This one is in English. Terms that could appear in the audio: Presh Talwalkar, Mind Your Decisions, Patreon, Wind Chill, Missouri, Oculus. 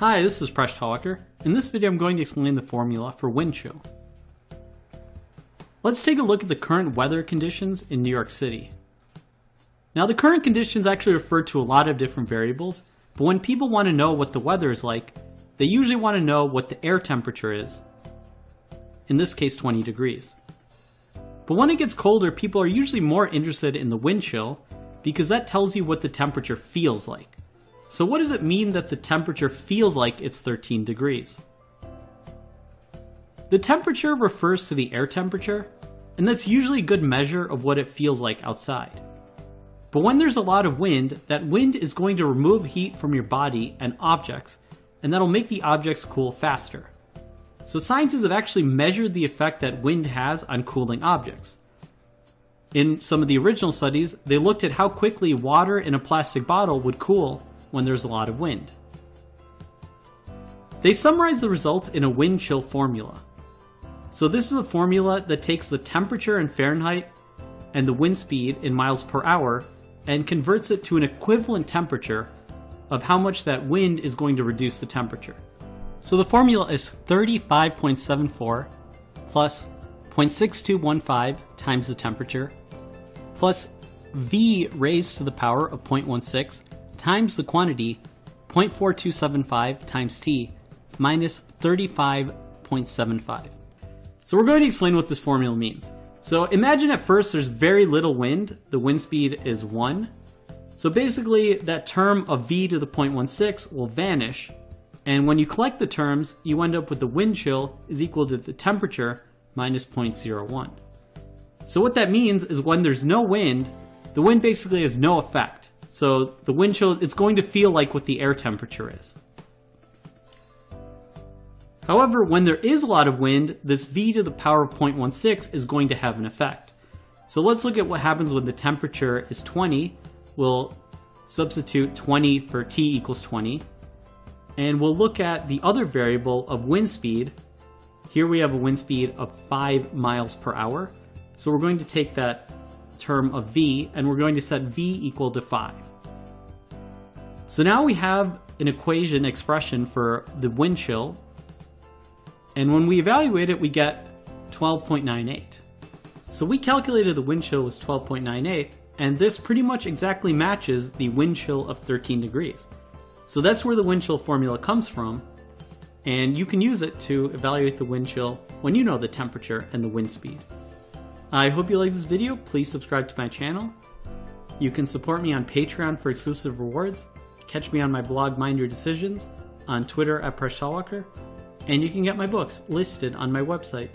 Hi, this is Presh Talwalkar. In this video I'm going to explain the formula for wind chill. Let's take a look at the current weather conditions in New York City. Now the current conditions actually refer to a lot of different variables, but when people want to know what the weather is like, they usually want to know what the air temperature is, in this case 20 degrees. But when it gets colder, people are usually more interested in the wind chill because that tells you what the temperature feels like. So what does it mean that the temperature feels like it's 13 degrees? The temperature refers to the air temperature, and that's usually a good measure of what it feels like outside. But when there's a lot of wind, that wind is going to remove heat from your body and objects, and that'll make the objects cool faster. So scientists have actually measured the effect that wind has on cooling objects. In some of the original studies, they looked at how quickly water in a plastic bottle would cool when there's a lot of wind. They summarize the results in a wind chill formula. So this is a formula that takes the temperature in Fahrenheit and the wind speed in miles per hour and converts it to an equivalent temperature of how much that wind is going to reduce the temperature. So the formula is 35.74 plus 0.6215 times the temperature plus V raised to the power of 0.16 times the quantity 0.4275 times T minus 35.75. So we're going to explain what this formula means. So imagine at first there's very little wind. The wind speed is 1. So basically that term of V to the 0.16 will vanish. And when you collect the terms, you end up with the wind chill is equal to the temperature minus 0.01. So what that means is when there's no wind, the wind basically has no effect. So the wind chill, it's going to feel like what the air temperature is. However, when there is a lot of wind, this V to the power of 0.16 is going to have an effect. So let's look at what happens when the temperature is 20. We'll substitute 20 for T equals 20. And we'll look at the other variable of wind speed. Here we have a wind speed of 5 miles per hour. So we're going to take that term of V and we're going to set V equal to 5. So now we have an equation expression for the wind chill, and when we evaluate it we get 12.98. So we calculated the wind chill was 12.98, and this pretty much exactly matches the wind chill of 13 degrees. So that's where the wind chill formula comes from, and you can use it to evaluate the wind chill when you know the temperature and the wind speed. I hope you like this video. Please subscribe to my channel. You can support me on Patreon for exclusive rewards, catch me on my blog Mind Your Decisions, on Twitter at Presh Talwalkar, and you can get my books listed on my website.